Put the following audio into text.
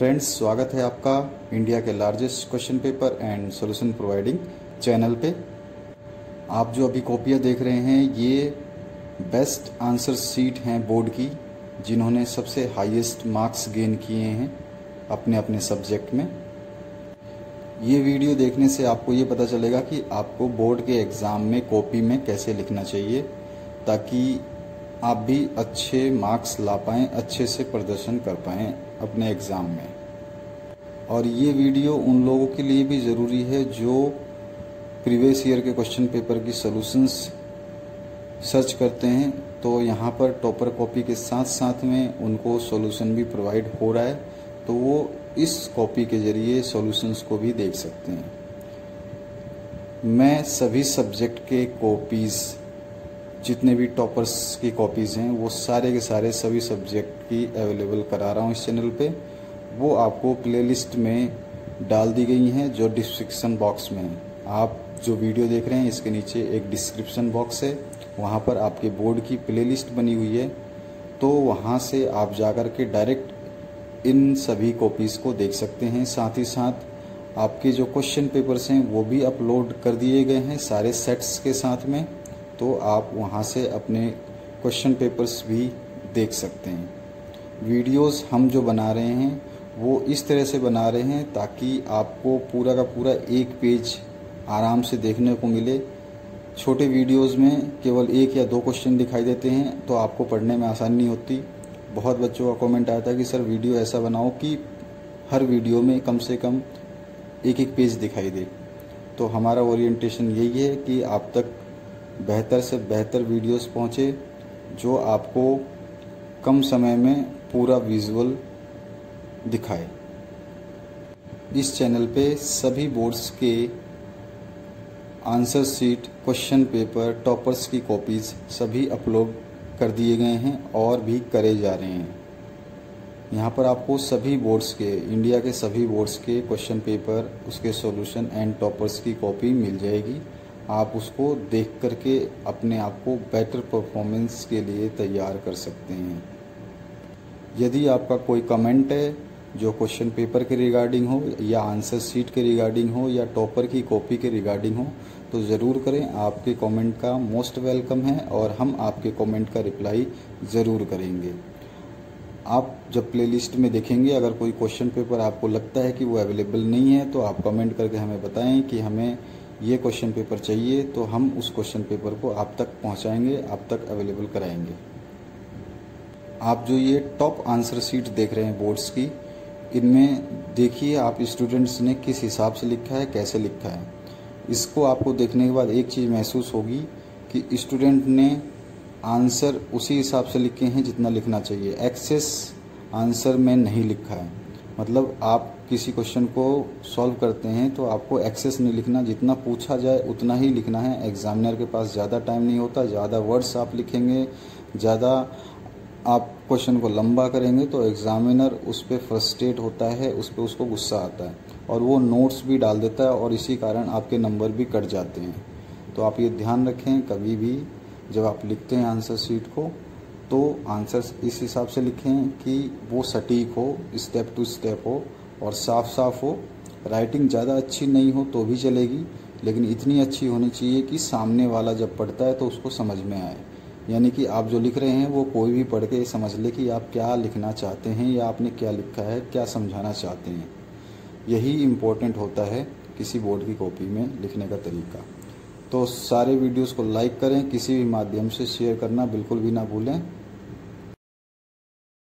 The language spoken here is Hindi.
फ्रेंड्स, स्वागत है आपका इंडिया के largest question paper and solution providing channel पे। आप जो अभी कॉपियाँ देख रहे हैं ये बेस्ट आंसर शीट हैं बोर्ड की, जिन्होंने सबसे हाईएस्ट मार्क्स गेन किए हैं अपने अपने सब्जेक्ट में। ये वीडियो देखने से आपको ये पता चलेगा कि आपको बोर्ड के एग्ज़ाम में कॉपी में कैसे लिखना चाहिए, ताकि आप भी अच्छे मार्क्स ला पाएँ, अच्छे से प्रदर्शन कर पाएँ अपने एग्ज़ाम में। और ये वीडियो उन लोगों के लिए भी ज़रूरी है जो प्रीवियस ईयर के क्वेश्चन पेपर की सॉल्यूशंस सर्च करते हैं, तो यहाँ पर टॉपर कॉपी के साथ साथ में उनको सॉल्यूशन भी प्रोवाइड हो रहा है, तो वो इस कॉपी के ज़रिए सॉल्यूशंस को भी देख सकते हैं। मैं सभी सब्जेक्ट के कॉपीज़, जितने भी टॉपर्स की कॉपीज़ हैं, वो सारे के सारे सभी सब्जेक्ट की अवेलेबल करा रहा हूँ इस चैनल पे। वो आपको प्लेलिस्ट में डाल दी गई हैं जो डिस्क्रिप्शन बॉक्स में है। आप जो वीडियो देख रहे हैं इसके नीचे एक डिस्क्रिप्शन बॉक्स है, वहाँ पर आपके बोर्ड की प्लेलिस्ट बनी हुई है, तो वहाँ से आप जाकर के डायरेक्ट इन सभी कॉपीज़ को देख सकते हैं। साथ ही साथ आपके जो क्वेश्चन पेपर्स हैं वो भी अपलोड कर दिए गए हैं सारे सेट्स के साथ में, तो आप वहाँ से अपने क्वेश्चन पेपर्स भी देख सकते हैं। वीडियोस हम जो बना रहे हैं वो इस तरह से बना रहे हैं ताकि आपको पूरा का पूरा एक पेज आराम से देखने को मिले। छोटे वीडियोस में केवल एक या दो क्वेश्चन दिखाई देते हैं तो आपको पढ़ने में आसानी नहीं होती। बहुत बच्चों का कमेंट आता है कि सर वीडियो ऐसा बनाओ कि हर वीडियो में कम से कम एक एक पेज दिखाई दे। तो हमारा ओरिएंटेशन यही है कि आप तक बेहतर से बेहतर वीडियोस पहुँचे जो आपको कम समय में पूरा विजुअल दिखाए। इस चैनल पे सभी बोर्ड्स के answer sheet, question paper, toppers की कॉपीज़ सभी अपलोड कर दिए गए हैं और भी करे जा रहे हैं। यहाँ पर आपको सभी बोर्ड्स के, इंडिया के सभी बोर्ड्स के क्वेश्चन पेपर, उसके सॉल्यूशन एंड टॉपर्स की कॉपी मिल जाएगी। आप उसको देख करके अपने आप को बेटर परफॉर्मेंस के लिए तैयार कर सकते हैं। यदि आपका कोई कमेंट है जो क्वेश्चन पेपर के रिगार्डिंग हो या आंसर शीट के रिगार्डिंग हो या टॉपर की कॉपी के रिगार्डिंग हो तो ज़रूर करें। आपके कमेंट का मोस्ट वेलकम है और हम आपके कमेंट का रिप्लाई ज़रूर करेंगे। आप जब प्लेलिस्ट में देखेंगे अगर कोई क्वेश्चन पेपर आपको लगता है कि वो अवेलेबल नहीं है तो आप कमेंट करके हमें बताएं कि हमें ये क्वेश्चन पेपर चाहिए, तो हम उस क्वेश्चन पेपर को आप तक पहुंचाएंगे, आप तक अवेलेबल कराएंगे। आप जो ये टॉप आंसर शीट देख रहे हैं बोर्ड्स की, इनमें देखिए आप स्टूडेंट्स ने किस हिसाब से लिखा है, कैसे लिखा है। इसको आपको देखने के बाद एक चीज़ महसूस होगी कि स्टूडेंट ने आंसर उसी हिसाब से लिखे हैं जितना लिखना चाहिए। एक्सेस आंसर में नहीं लिखा है, मतलब आप किसी क्वेश्चन को सॉल्व करते हैं तो आपको एक्सेस नहीं लिखना, जितना पूछा जाए उतना ही लिखना है। एग्जामिनर के पास ज़्यादा टाइम नहीं होता, ज़्यादा वर्ड्स आप लिखेंगे, ज़्यादा आप क्वेश्चन को लंबा करेंगे तो एग्जामिनर उस पर फ्रस्ट्रेट होता है, उस पर उसको गुस्सा आता है और वो नोट्स भी डाल देता है और इसी कारण आपके नंबर भी कट जाते हैं। तो आप ये ध्यान रखें, कभी भी जब आप लिखते हैं आंसर शीट को तो आंसर्स इस हिसाब से लिखें कि वो सटीक हो, स्टेप टू स्टेप हो और साफ साफ हो। राइटिंग ज़्यादा अच्छी नहीं हो तो भी चलेगी, लेकिन इतनी अच्छी होनी चाहिए कि सामने वाला जब पढ़ता है तो उसको समझ में आए, यानी कि आप जो लिख रहे हैं वो कोई भी पढ़ के समझ ले कि आप क्या लिखना चाहते हैं या आपने क्या लिखा है, क्या समझाना चाहते हैं। यही इम्पोर्टेंट होता है किसी बोर्ड की कॉपी में लिखने का तरीका। तो सारे वीडियोज़ को लाइक करें, किसी भी माध्यम से शेयर करना बिल्कुल भी ना भूलें।